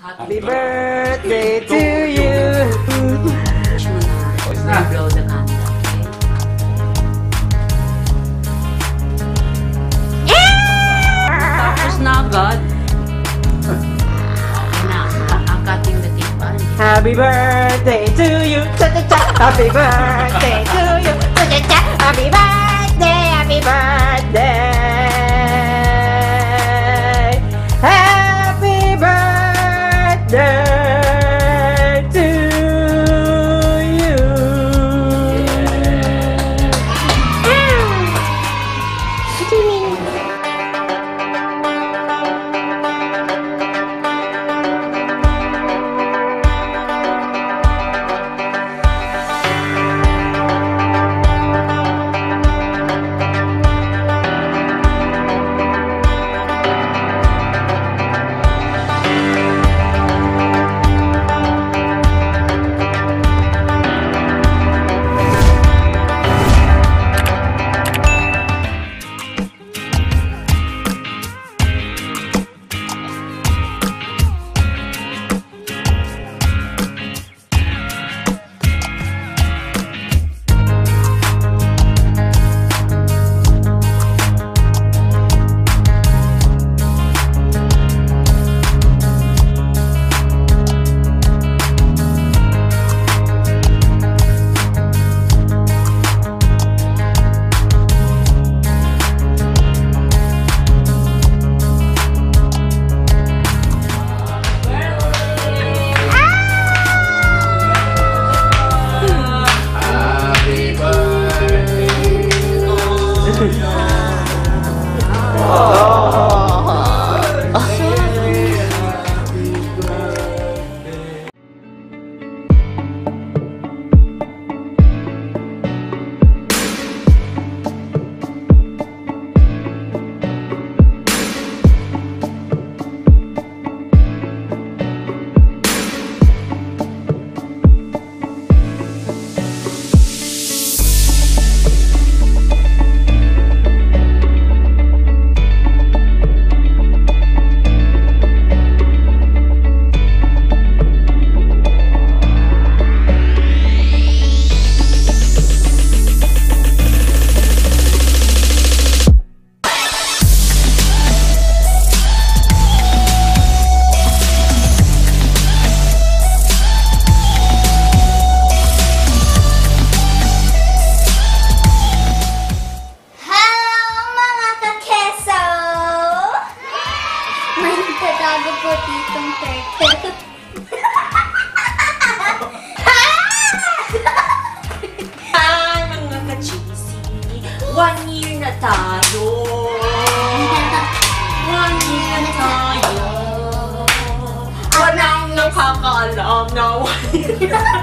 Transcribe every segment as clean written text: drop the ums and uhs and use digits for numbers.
Happy birthday to you. Ngobrol dengan tapos na agad. Okay na, kakating the tape pa. Happy birthday to you. Happy birthday to you. Happy birthday, happy birthday.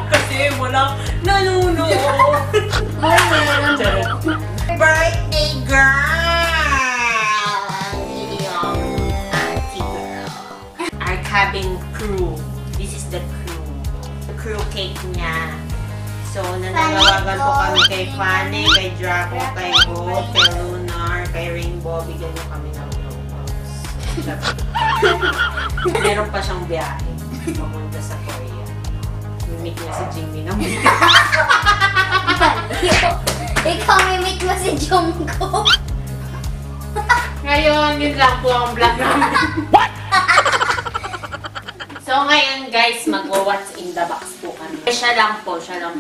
Kasi walang nanunood. Birthday girl! Auntie girl. Our cabin crew. This is the crew. Crew cake niya. So, nananawagan po kami kay Fanny, kay Drago, kay Bob, kay Lunar, kay Rainbow. Bigyan mo kami ng locals. Meron pa siyang biyahe. Pumunta sa Korea. Mimik niya si Jimmy na muna. Ikaw mimik mo si Jungkook. Ngayon, yun lang po ang vlog namin. What? So ngayon guys, mag-what's in the box po kami. Siya lang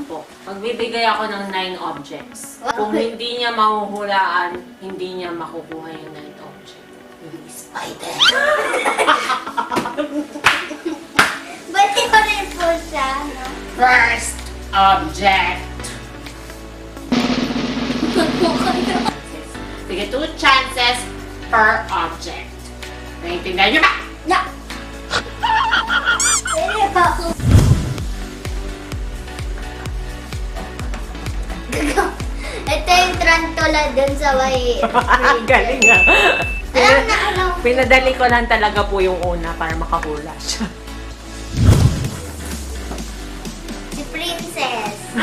po. Magbibigay ako ng 9 objects. Kung hindi niya mahuhulaan, hindi niya makukuha yung 9 objects. Yung spider. Pati ko rin po siya, no? First object. Sige, 2 chances per object. Naintindihan niyo ba? No! Ito yung tarantula dun sa way. Galing nga. Alam na, alam. Pinadali ko lang talaga po yung una para makahula siya. Princess.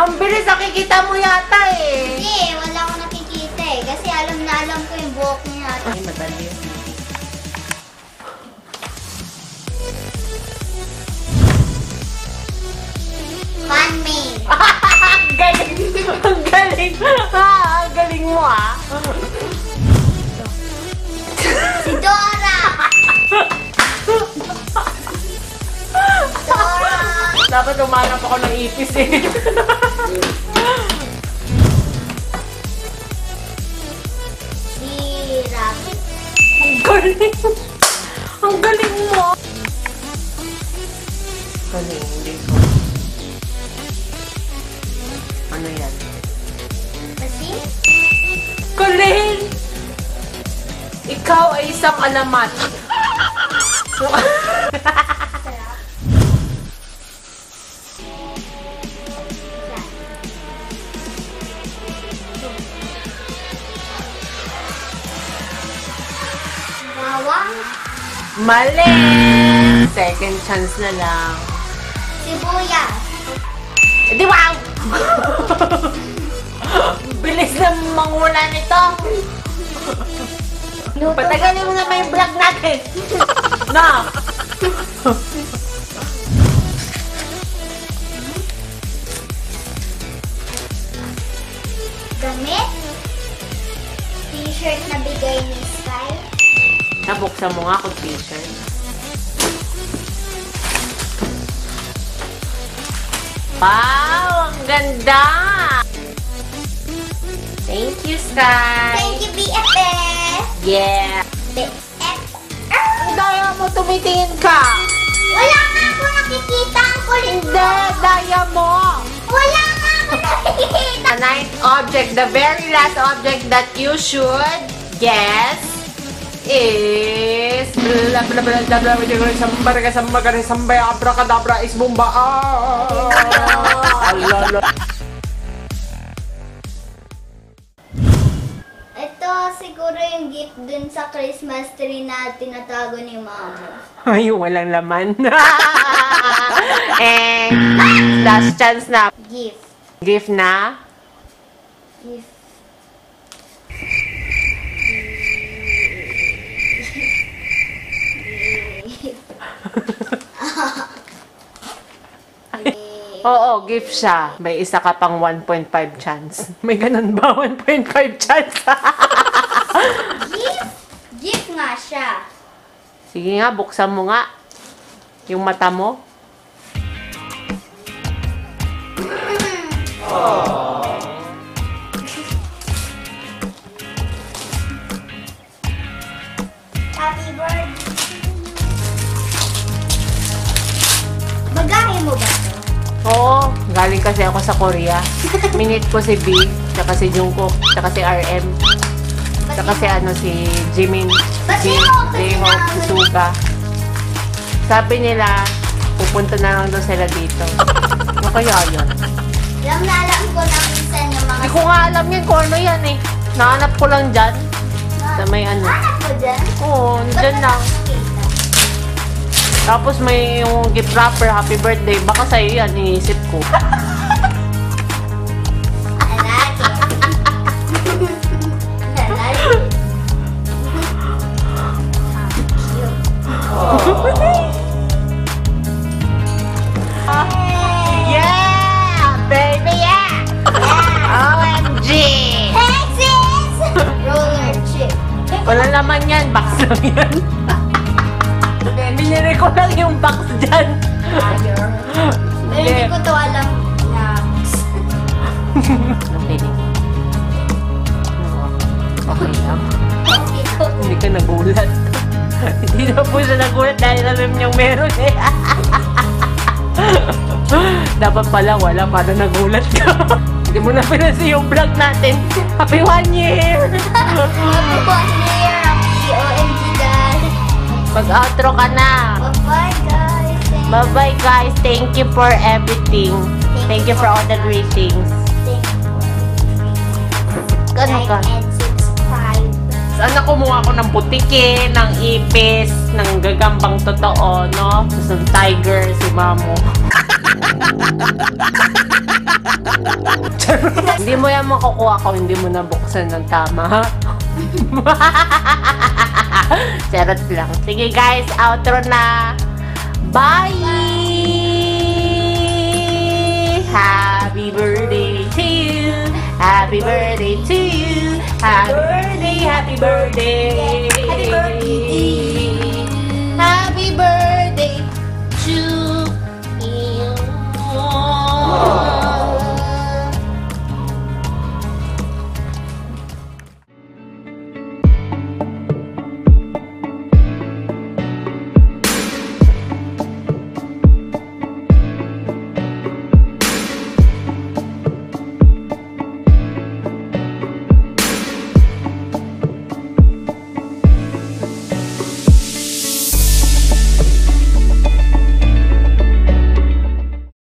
Ang bilis, nakikita mo yata eh. Hindi, wala akong nakikita eh. Kasi alam na alam ko yung buhok niya. Ay, madali. galing. Galing mo ah. Si Dora. Dora. Dapat umanap ako ng ipis eh. Si Rabbit. Ang galing. Ang galing mo. Galing dito. Ano yan? Kasi? Galing! Ikaw ay isang alamat. Bawang? Mali! Second chance na lang. Sibuyas. Di wow! Bilis na mangulan nito. Patagalin mo na may vlog natin. No! Gamit? T-shirt na bigay ni Skye? Nabuksan mo nga kung t-shirt. Wow! Ang ganda! Thank you, Skye! Thank you, BFF! Yeah! BFF! Ang daya mo, tumitingin ka! Wala nga ako nakikita! Ang kulit mo! Hindi! Daya mo! Wala nga ako nakikita! The ninth object, the very last object that you should guess is... blah blah blah blah blah sambay abrakadabra is bomba. Ito siguro yung gift dun sa Christmas tree na tinatago ni Mama. Ay, walang laman. Eh, last chance na. Gift. Gift na? Gift. Oo, gift siya. May isa ka pang 1.5 chance. May ganun ba? 1.5 chance? Gift? Gift nga siya. Sige nga, buksan mo nga. Yung mata mo. Oh. Happy birthday. Bagahe mo ba? Oo, galing kasi ako sa Korea. Minute ko si V, tsaka si Jungkook, tsaka si RM, tsaka si ano, si Jimin, si Hobi, si Suga. Sabi nila, pupunta na lang daw sila dito. Ano kaya yun? Alam na alam ko na minsan yung mga... Hindi ko nga alam yun kung ano yan eh. Nahanap ko lang dyan. Sa may ano. Nahanap mo dyan? Oo, dyan lang. Tapos may yung gift wrapper, happy birthday. Baka sa'yo yan, iniisip ko. Dapat pala wala para nagulat ka. Hindi mo na pinasi yung vlog natin. Happy 1 year! Happy 1 year! Happy OMG guys! Mag-outro ka na! Bye-bye guys! Bye-bye guys! Thank you for everything. Thank you for all the greetings. Thank you. Ano ka? Saan na kumuha ko ng butiki, ng ipis, ng gagambang totoo, no? Tapos ng tiger, si Mamo. Hindi mo yan makukuha kung hindi mo nabuksan ng tama, ha? Charot lang. Sige guys, outro na. Bye! Happy birthday to you! Happy happy birthday to you. Happy birthday, happy birthday.